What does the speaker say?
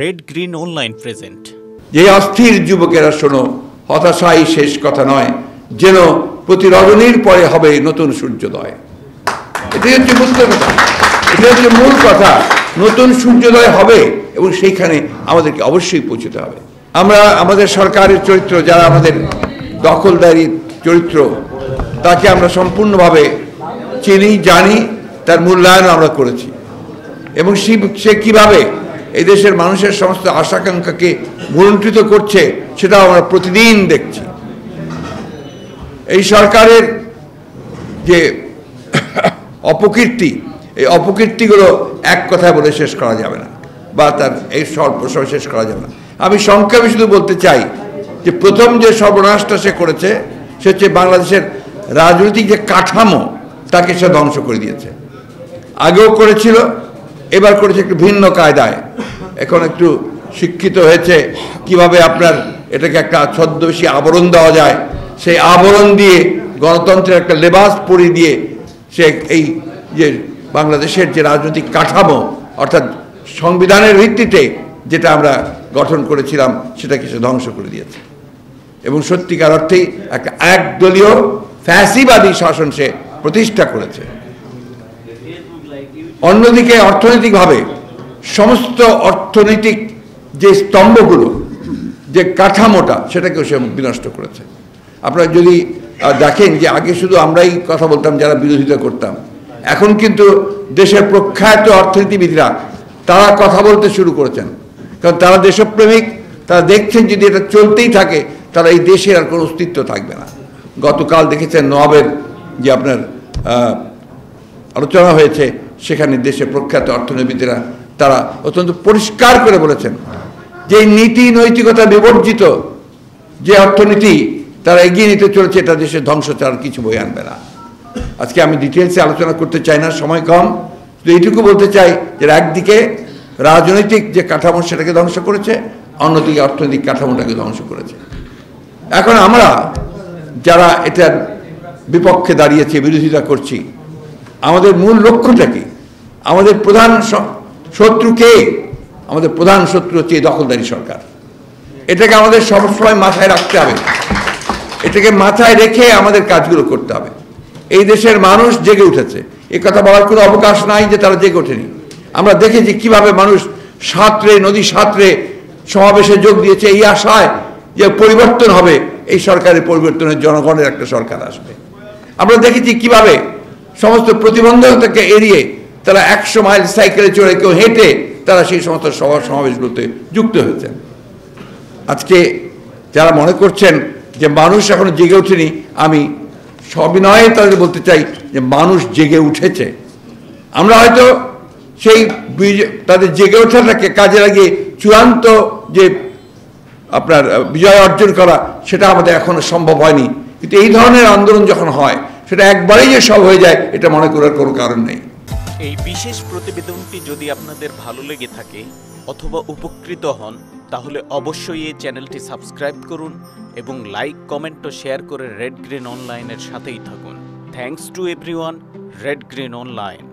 Red green online present. যে অস্থির যুবকেরা শোনো, হতাশাই শেষ কথা নয়, যেন প্রতি রজনীর পরে হবে নতুন সূর্যোদয়। এটাই হচ্ছে বুঝতে কথা, এটাই হচ্ছে মূল কথা। নতুন সূর্যোদয় হবে এবং সেইখানে আমাদেরকে অবশ্যই পৌঁছতে হবে। আমরা আমাদের সরকারের চরিত্র, যারা আমাদের দখলদারি চরিত্র, তাকে আমরা সম্পূর্ণভাবে চিনি, জানি, তার মূল্যায়ন আমরা করেছি। এবং সে কীভাবে এই দেশের মানুষের সমস্ত আশাকাঙ্ক্ষাকে ভুলুণ্ঠিত করছে সেটাও আমরা প্রতিদিন দেখছি। এই সরকারের যে অপকীর্তি, এই অপকীর্তিগুলো এক কথায় বলে শেষ করা যাবে না, বা তার এই সর্বস্ব শেষ করা যাবে না। আমি সংক্ষেপে শুধু বলতে চাই যে প্রথম যে সর্বনাশটা সে করেছে সে হচ্ছে বাংলাদেশের রাজনৈতিক যে কাঠামো তাকে সে ধ্বংস করে দিয়েছে। আগেও করেছিল, এবার করেছে একটু ভিন্ন কায়দায়। এখন একটু শিক্ষিত হয়েছে কিভাবে আপনার এটাকে একটা ছদ্মবেশী আবরণ দেওয়া যায়, সেই আবরণ দিয়ে গণতন্ত্রের একটা লেবাস পরিয়ে দিয়ে সে এই যে বাংলাদেশের যে রাজনৈতিক কাঠামো, অর্থাৎ সংবিধানের ভিত্তিতে যেটা আমরা গঠন করেছিলাম সেটা কিছু ধ্বংস করে দিয়েছে। এবং সত্যিকার অর্থেই একটা একদলীয় ফ্যাসিবাদী শাসন সে প্রতিষ্ঠা করেছে। অন্যদিকে অর্থনৈতিকভাবে সমস্ত অর্থনৈতিক যে স্তম্ভগুলো, যে কাঠামোটা, সেটাকেও সে বিনষ্ট করেছে। আপনারা যদি দেখেন যে আগে শুধু আমরাই কথা বলতাম যারা বিরোধিতা করতাম, এখন কিন্তু দেশের প্রখ্যাত অর্থনীতিবিদরা তারা কথা বলতে শুরু করেছেন, কারণ তারা দেশপ্রেমিক। তারা দেখছেন যদি এটা চলতেই থাকে তাহলে এই দেশের আর কোনো অস্তিত্ব থাকবে না। গতকাল দেখেছেন নবাবের যে আপনার আলোচনা হয়েছে, সেখানে দেশের প্রখ্যাত অর্থনীতিবিদরা তারা অত্যন্ত পরিষ্কার করে বলেছেন যে নীতি নৈতিকতা বিবর্জিত যে অর্থনীতি তারা এগিয়ে নিতে চলেছে এটা দেশের ধ্বংস ছাড়া কিছু বয়ে আনবে না। আজকে আমি ডিটেলসে আলোচনা করতে চাই না, সময় কম, তো এইটুকু বলতে চাই যে একদিকে রাজনৈতিক যে কাঠামো সেটাকে ধ্বংস করেছে, অন্যদিকে অর্থনৈতিক কাঠামোটাকে ধ্বংস করেছে। এখন আমরা যারা এটার বিপক্ষে দাঁড়িয়েছি, বিরোধিতা করছি, আমাদের মূল লক্ষ্যটা কি? আমাদের প্রধান শত্রু কে? আমাদের প্রধান শত্রু হচ্ছে এই দখলদারি সরকার। এটাকে আমাদের সবসময় মাথায় রাখতে হবে, এটাকে মাথায় রেখে আমাদের কাজগুলো করতে হবে। এই দেশের মানুষ জেগে উঠেছে, এ কথা বলার কোনো অবকাশ নাই যে তারা জেগে ওঠেনি। আমরা দেখেছি কিভাবে মানুষ সাঁতরে, নদী সাঁতরে সমাবেশে যোগ দিয়েছে এই আশায় যে পরিবর্তন হবে, এই সরকারের পরিবর্তনের জনগণের একটা সরকার আসবে। আমরা দেখেছি কিভাবে সমস্ত প্রতিবন্ধকতাকে এড়িয়ে তারা 100 মাইল সাইকেলে চড়ে, কেউ হেঁটে, তারা সেই সমস্ত সভা সমাবেশগুলোতে যুক্ত হয়েছেন। আজকে যারা মনে করছেন যে মানুষ এখনও জেগে ওঠেনি, আমি সবিনয়ে তাদের বলতে চাই যে মানুষ জেগে উঠেছে। আমরা হয়তো সেই তাদের জেগে ওঠাটাকে কাজে লাগিয়ে চূড়ান্ত যে আপনার বিজয় অর্জন করা সেটা আমাদের এখনও সম্ভব হয়নি, কিন্তু এই ধরনের আন্দোলন যখন হয় সেটা একবারেই যে সব হয়ে যায় এটা মনে করার কোনো কারণ নেই। এই বিশেষ প্রতিবেদনটি যদি আপনাদের ভালো লেগে থাকে অথবা উপকৃত হন, তাহলে অবশ্যই এই চ্যানেলটি সাবস্ক্রাইব করুন এবং লাইক, কমেন্ট ও শেয়ার করে রেড গ্রিন অনলাইনের সাথেই থাকুন। Thanks to everyone, red green online.